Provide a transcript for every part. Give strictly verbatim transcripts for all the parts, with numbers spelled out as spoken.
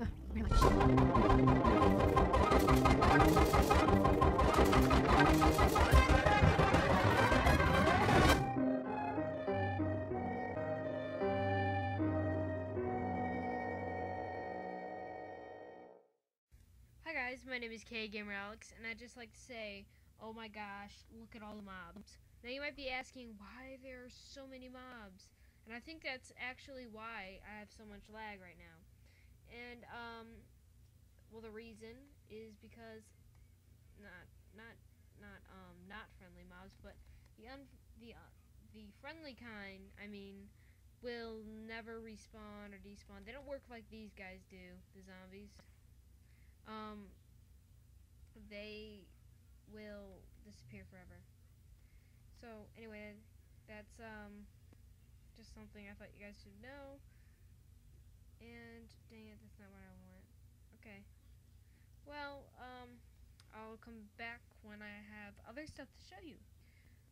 Uh, Hi guys, my name is K A Gamer Alex, and I'd just like to say, oh my gosh, look at all the mobs. Now you might be asking why there are so many mobs, and I think that's actually why I have so much lag right now. And um well, the reason is because not not not um not friendly mobs, but the un the uh, the friendly kind, I mean, will never respawn or despawn. They don't work like these guys do, the zombies. Um they will disappear forever. So anyway, that's um just something I thought you guys should know. And dang it, that's not what I want. Okay. Well, um, I'll come back when I have other stuff to show you.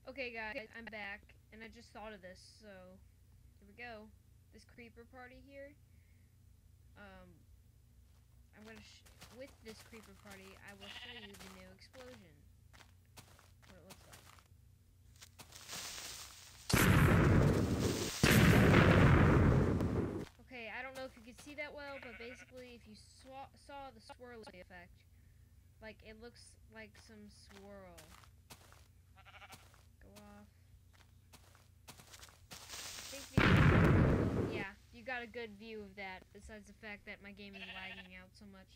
Okay, guys, I'm back, and I just thought of this, so here we go. This creeper party here. Um, I'm gonna sh with this creeper party, I will show you the new explosion. What it looks like. Okay, I don't know if you can see that well, but basically if you saw the swirl effect, like it looks like some swirl. Go off. I think the, yeah, you got a good view of that, besides the fact that my game is lagging out so much.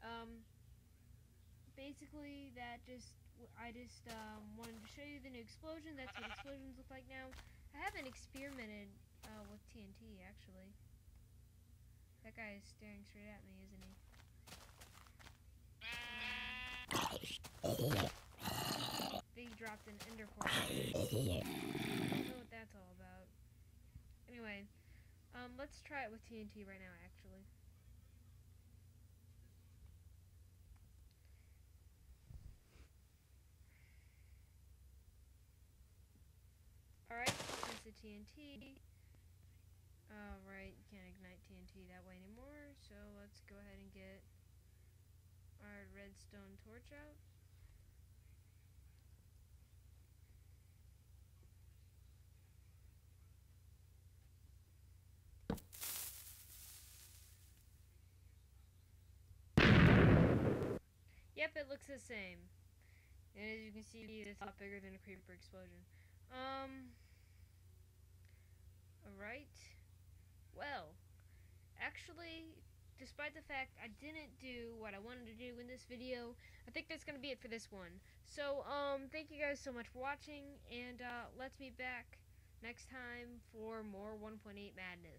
Um, basically that just, I just um, wanted to show you the new explosion. That's what explosions look like now. I haven't experimented Uh, with T N T, actually. That guy is staring straight at me, isn't he? They dropped an ender portal. I don't know what that's all about. Anyway, um, let's try it with T N T right now, actually. Alright, here's the T N T. Alright, you can't ignite T N T that way anymore, so let's go ahead and get our redstone torch out. Yep, it looks the same. And as you can see, it's a lot bigger than a creeper explosion. Um, alright. Well, actually, despite the fact I didn't do what I wanted to do in this video, I think that's going to be it for this one. So, um, thank you guys so much for watching, and, uh, let's meet back next time for more one point eight Madness.